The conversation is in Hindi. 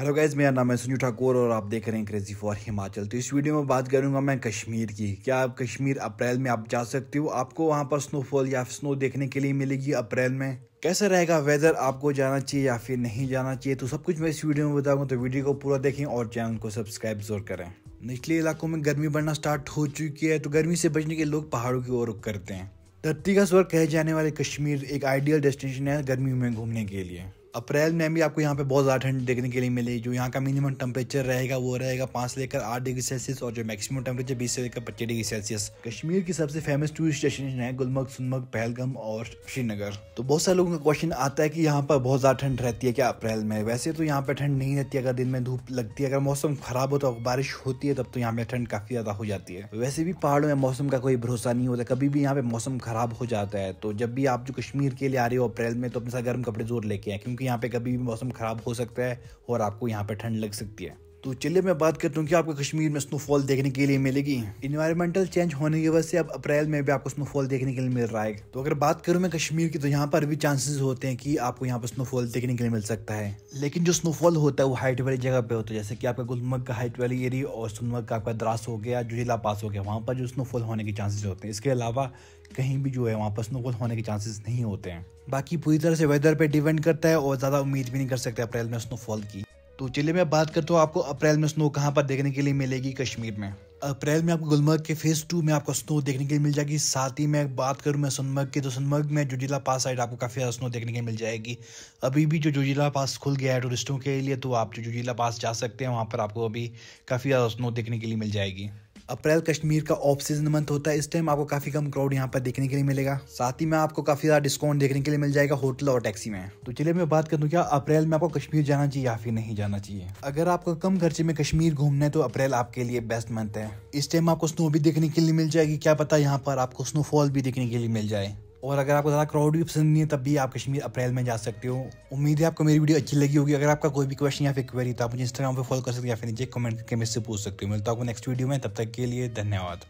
हेलो गाइज, मेरा नाम है सुनील ठाकुर और आप देख रहे हैं क्रेजी फॉर हिमाचल। तो इस वीडियो में बात करूंगा मैं कश्मीर की। क्या आप कश्मीर अप्रैल में आप जा सकते हो? आपको वहां पर स्नोफॉल या स्नो देखने के लिए मिलेगी अप्रैल में। कैसा रहेगा वेदर, आपको जाना चाहिए या फिर नहीं जाना चाहिए, तो सब कुछ मैं इस वीडियो में बताऊंगा। तो वीडियो को पूरा देखें और चैनल को सब्सक्राइब जरूर करें। निचले इलाकों में गर्मी बढ़ना स्टार्ट हो चुकी है, तो गर्मी से बचने के लोग पहाड़ों की ओर रुख करते हैं। धरती का स्वर्ग कहे जाने वाले कश्मीर एक आइडियल डेस्टिनेशन है गर्मी में घूमने के लिए। अप्रैल में भी आपको यहाँ पे बहुत ज़्यादा ठंड देखने के लिए मिलेगी। जो यहाँ का मिनिमम टेम्परेचर रहेगा वो रहेगा 5 से लेकर 8 डिग्री सेल्सियस और जो मैक्सिमम टेम्परेचर 20 से लेकर 25 डिग्री सेल्सियस। कश्मीर की सबसे फेमस टूरिस्ट डेस्टिनेशन है गुलमर्ग, सोनमर्ग, पहलगम और श्रीनगर। तो बहुत सारे लोगों का क्वेश्चन आता है कि यहाँ पर बहुत ज़्यादा ठंड रहती है क्या अप्रैल में? वैसे तो यहाँ पर ठंड नहीं रहती, अगर दिन में धूप लगती है, अगर मौसम खराब हो तो बारिश होती है, तब तो यहाँ पर ठंड काफ़ी ज़्यादा हो जाती है। वैसे भी पहाड़ों में मौसम का कोई भरोसा नहीं होता, कभी भी यहाँ पर मौसम खराब हो जाता है। तो जब भी आप जो कश्मीर के लिए आ रहे हो अप्रैल में, तो अपने साथ गर्म कपड़े जोर लेके आए, क्योंकि यहाँ पे कभी भी मौसम खराब हो सकता है और आपको यहाँ पे ठंड लग सकती है। तो चलिए मैं बात करता हूँ कि आपको कश्मीर में स्नोफॉल देखने के लिए मिलेगी। इन्वायरमेंटल चेंज होने की वजह से अब अप्रैल में भी आपको स्नोफॉल देखने के लिए मिल रहा है। तो अगर बात करूँ मैं कश्मीर की, तो यहाँ पर भी चांसेस होते हैं कि आपको यहाँ पर स्नोफॉल देखने के लिए मिल सकता है। लेकिन जो स्नोफॉल होता है वो हाइट वाली जगह पे होता है, जैसे कि आपका गुलमर्ग का हाइट वाली एरिया और सोनमर्ग का आपका द्रास हो गया, जोजिला पास हो गया, वहाँ पर जो स्नोफॉल होने के चांसेस होते हैं। इसके अलावा कहीं भी जो है वहाँ पर स्नोफॉल होने के चांसेस नहीं होते हैं। बाकी पूरी तरह से वेदर पर डिपेंड करता है और ज़्यादा उम्मीद भी नहीं कर सकते अप्रैल में स्नोफॉल की। तो चलिए मैं बात करता हूँ आपको अप्रैल में स्नो कहाँ पर देखने के लिए मिलेगी कश्मीर में। अप्रैल में आपको गुलमर्ग के फेज 2 में आपको स्नो देखने के लिए मिल जाएगी। साथ ही मैं बात करूँ मैं सोनमर्ग की, तो सोनमर्ग में जोजिला पास साइड आपको काफ़ी ज़्यादा स्नो देखने के लिए मिल जाएगी। अभी भी जो जोजिला पास खुल गया है टूरिस्टों के लिए, तो आप जो जोजिला पास जा सकते हैं, वहाँ पर आपको अभी काफ़ी ज़्यादा स्नो देखने के लिए मिल जाएगी। अप्रैल कश्मीर का ऑफ सीजन मंथ होता है, इस टाइम आपको काफ़ी कम क्राउड यहाँ पर देखने के लिए मिलेगा। साथ ही में आपको काफ़ी ज़्यादा डिस्काउंट देखने के लिए मिल जाएगा होटल और टैक्सी में। तो चलिए मैं बात करूँ क्या अप्रैल में आपको कश्मीर जाना चाहिए या फिर नहीं जाना चाहिए। अगर आपको कम खर्चे में कश्मीर घूमना है तो अप्रैल आपके लिए बेस्ट मंथ है। इस टाइम आपको स्नो भी देखने के लिए मिल जाएगी, क्या पता यहाँ पर आपको स्नोफॉल भी देखने के लिए मिल जाए। और अगर आपको ज़्यादा क्राउड भी पसंद नहीं है, तब भी आप कश्मीर अप्रैल में जा सकते हो। उम्मीद है आपको मेरी वीडियो अच्छी लगी होगी। अगर आपका कोई भी क्वेश्चन या फिर क्वेरी तो आप मुझे इंस्टाग्राम पर फॉलो कर सकते हैं या फिर नीचे कमेंट करके मुझसे पूछ सकते हो। मिलता हूं आपको नेक्स्ट वीडियो में, तब तक के लिए धन्यवाद।